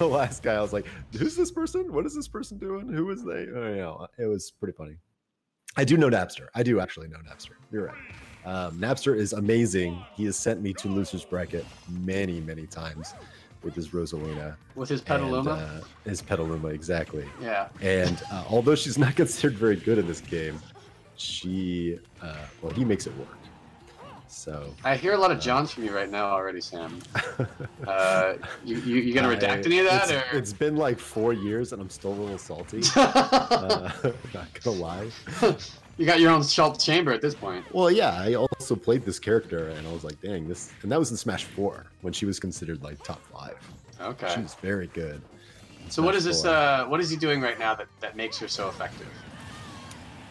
the last guy, I was like, who's this person? What is this person doing? Who is they? Oh, you know, it was pretty funny. I do know Napster. I do actually know Napster. You're right. Napster is amazing. He has sent me to Loser's Bracket many, many times with his Rosalina. With his Peta Luma? His Peta Luma, exactly. Yeah. And although she's not considered very good in this game, she, well, he makes it work. So I hear a lot of Johns from you right now already, Sam. You gonna redact any of that? Or? It's been like 4 years and I'm still a little salty. Not gonna lie. You got your own shelf chamber at this point. Well, yeah, I also played this character and I was like, dang, this, and that was in Smash 4 when she was considered like top 5. Okay. She was very good. So what is this? What is he doing right now that makes her so effective?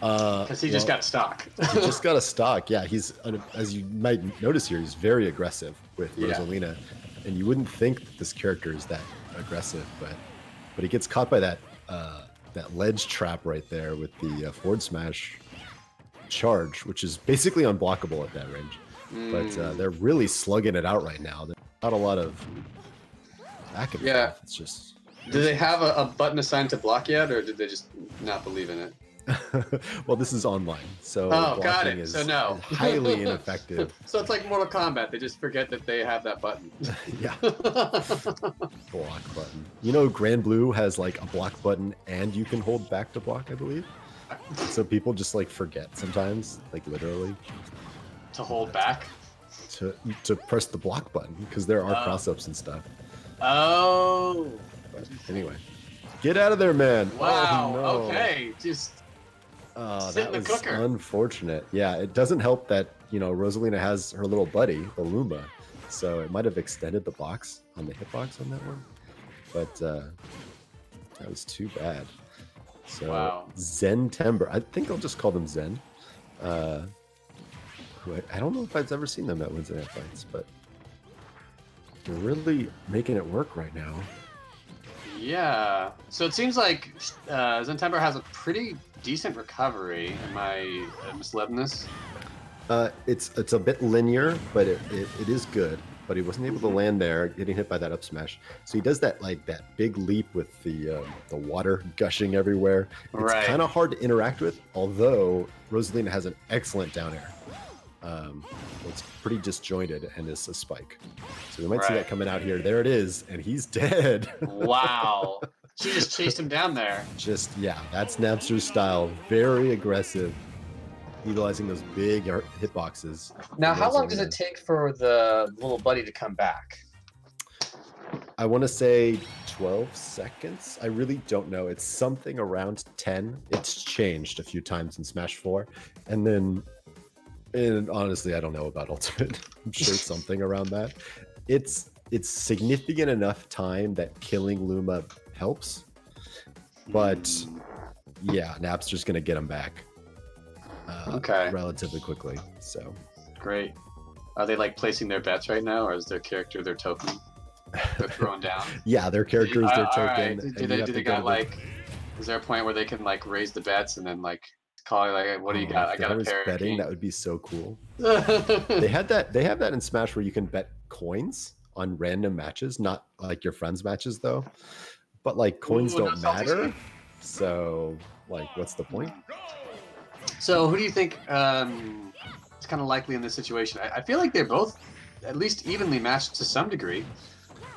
Because he just got a stock. He just got a stock, yeah. He's, as you might notice here, he's very aggressive with Rosalina. And you wouldn't think that this character is that aggressive, but he gets caught by that that ledge trap right there with the forward smash charge, which is basically unblockable at that range. Mm. But they're really slugging it out right now. There's not a lot of back and forth. It's just... Do they have a button assigned to block yet, or did they just not believe in it? Well, this is online, so blocking got it. Is so no, highly ineffective. So it's like Mortal Kombat; they just forget that they have that button. Yeah, block button. You know, Granblue has like a block button, and you can hold back to block, I believe. So people just like forget sometimes, like literally, to hold back, to press the block button because there are cross-ups and stuff. Oh. But anyway, get out of there, man! Wow. Oh, no. Okay, just. That was unfortunate. Yeah, it doesn't help that, you know, Rosalina has her little buddy, the Luma, so it might have extended the box on the hitbox on that one, but that was too bad. So wow. Zentember, I think I'll just call them Zen. I don't know if I've ever seen them at Wednesday Night Fights, but they're really making it work right now. Yeah, so it seems like Zentember has a pretty decent recovery. Am I misled in this? It's a bit linear, but it is good. But he wasn't able to land there, getting hit by that up smash. So he does that like that big leap with the water gushing everywhere. It's kind of hard to interact with, although Rosalina has an excellent down air. It's pretty disjointed and it's a spike. So we might see that coming out here. There it is, and he's dead. Wow. She just chased him down there. Just, yeah, that's Napster's style. Very aggressive, utilizing those big hitboxes. Now, how long does it take for the little buddy to come back? I want to say 12 seconds. I really don't know. It's something around 10. It's changed a few times in Smash 4. And then, and honestly, I don't know about Ultimate. I'm sure something around that. It's significant enough time that killing Luma helps, but yeah, Napster's gonna get him back relatively quickly. So great. Are they like placing their bets right now, or is their character their token they're throwing down? Yeah, their character is their token. Right. Do they got like? Is there a point where they can like raise the bets and then like call it like, what do you got? I got a pair. Betting that would be so cool. They had that. They have that in Smash where you can bet coins on random matches, not like your friends' matches though. But like coins don't matter, so like what's the point? So who do you think is kind of likely in this situation? I feel like they're both at least evenly matched to some degree.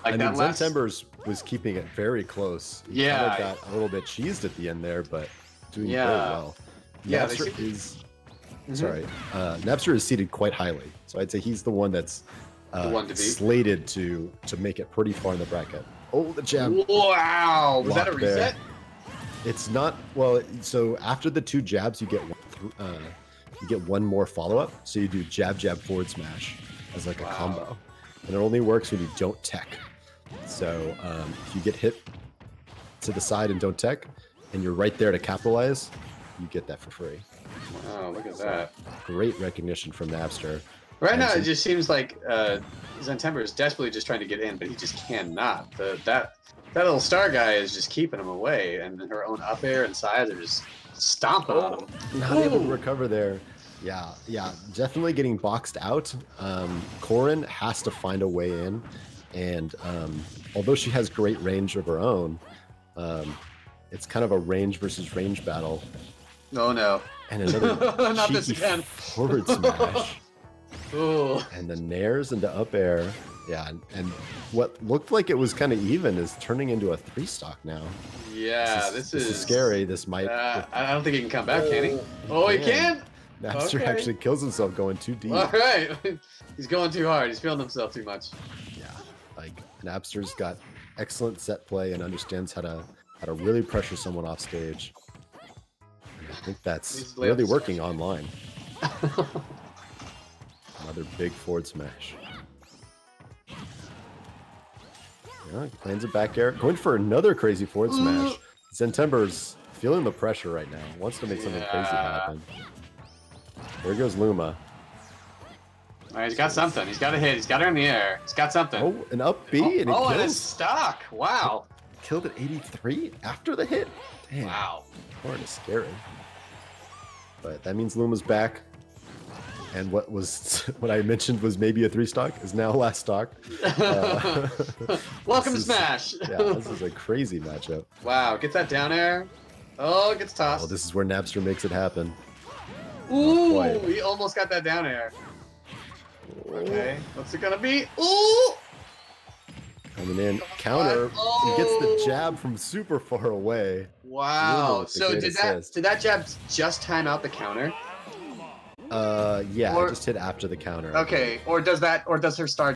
Like I mean, Zentember's was keeping it very close. He kind of got a little bit cheesed at the end there, but doing very well. Yeah, Napster is Napster is seated quite highly, so I'd say he's the one that's slated to make it pretty far in the bracket. Oh, the jab. Wow. Was that a reset? There. It's not. Well, so after the two jabs, you get one more follow-up. So you do jab, jab, forward smash as like a combo. And it only works when you don't tech. So if you get hit to the side and don't tech, and you're right there to capitalize, you get that for free. Wow, look at that. Great recognition from Napster. Right now, it just seems like Zentember is desperately just trying to get in, but he just cannot. That little star guy is just keeping him away, and her own up air and sides are just stomping on him. Not able to recover there. Yeah, yeah, definitely getting boxed out. Corrin has to find a way in, And although she has great range of her own, it's kind of a range versus range battle. Oh no. And another not cheeky this again. Forward smash. Ooh. And the nairs into up air. Yeah, and what looked like it was kind of even is turning into a 3-stock now. Yeah, this is scary. This might... I don't think he can come back, can he? Oh, he can? Nabster actually kills himself going too deep. All right. He's going too hard. He's feeling himself too much. Yeah, like Nabster's got excellent set play and understands how to really pressure someone off stage. And I think that's really working online. Another big forward smash. Yeah, he lands a back air. Going for another crazy forward smash. Zentember's feeling the pressure right now. Wants to make something crazy happen. There goes Luma. All right, he's got something. He's got a hit. He's got her in the air. He's got something. Oh, an up B and it kills. And it's stock. Wow. Killed at 83 after the hit. Damn. Wow. Corrin is scary. But that means Luma's back. And what I mentioned was maybe a 3-stock is now last stock. Welcome to Smash. Yeah, this is a crazy matchup. Wow, gets that down air. Oh, it gets tossed. Oh, this is where Nabster makes it happen. Ooh, he almost got that down air. Okay, what's it gonna be? Ooh! Coming in, counter. Oh. He gets the jab from super far away. Wow. So did that jab just time out the counter? Yeah, or, I just hit after the counter. Okay, or does her star